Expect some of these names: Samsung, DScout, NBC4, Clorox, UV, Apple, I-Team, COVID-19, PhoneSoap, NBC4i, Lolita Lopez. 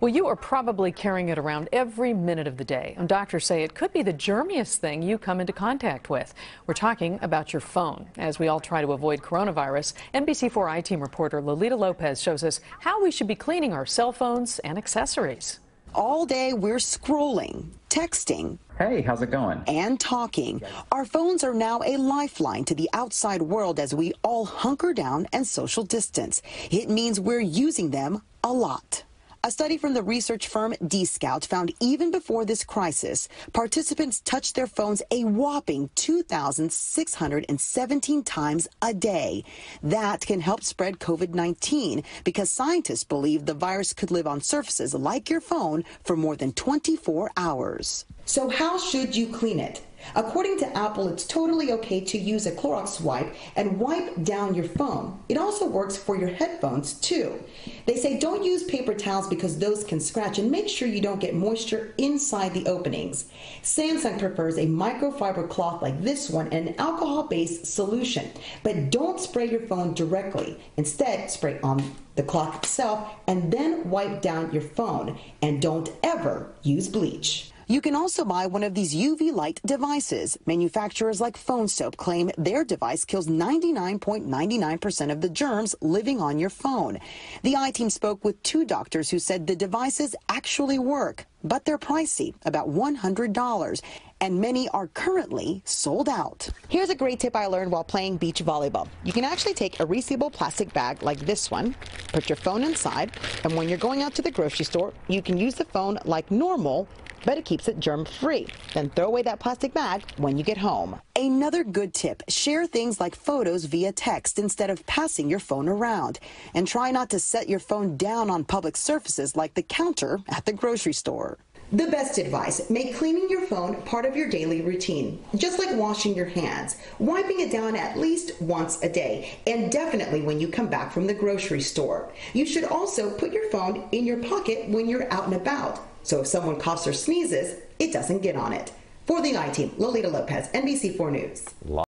Well, you are probably carrying it around every minute of the day, and doctors say it could be the germiest thing you come into contact with. We're talking about your phone. As we all try to avoid coronavirus, NBC4i team reporter Lolita Lopez shows us how we should be cleaning our cell phones and accessories. All day we're scrolling, texting, hey, how's it going? And talking. Our phones are now a lifeline to the outside world as we all hunker down and social distance. It means we're using them a lot. A study from the research firm DScout found even before this crisis, participants touched their phones a whopping 2,617 times a day. That can help spread COVID-19 because scientists believe the virus could live on surfaces like your phone for more than 24 hours. So how should you clean it? According to Apple, it's totally okay to use a Clorox wipe and wipe down your phone. It also works for your headphones, too. They say don't use paper towels because those can scratch, and make sure you don't get moisture inside the openings. Samsung prefers a microfiber cloth like this one and an alcohol-based solution. But don't spray your phone directly. Instead, spray on the cloth itself and then wipe down your phone. And don't ever use bleach. You can also buy one of these UV light devices. Manufacturers like PhoneSoap claim their device kills 99.99% of the germs living on your phone. The I team spoke with two doctors who said the devices actually work, but they're pricey, about $100, and many are currently sold out. Here's a great tip I learned while playing beach volleyball. You can actually take a reusable plastic bag like this one, put your phone inside, and when you're going out to the grocery store, you can use the phone like normal, but it keeps it germ-free. Then throw away that plastic bag when you get home. Another good tip, share things like photos via text instead of passing your phone around. And try not to set your phone down on public surfaces like the counter at the grocery store. The best advice, make cleaning your phone part of your daily routine, just like washing your hands, wiping it down at least once a day, and definitely when you come back from the grocery store. You should also put your phone in your pocket when you're out and about, so if someone coughs or sneezes, it doesn't get on it. For the I Team, Lolita Lopez, NBC4 News.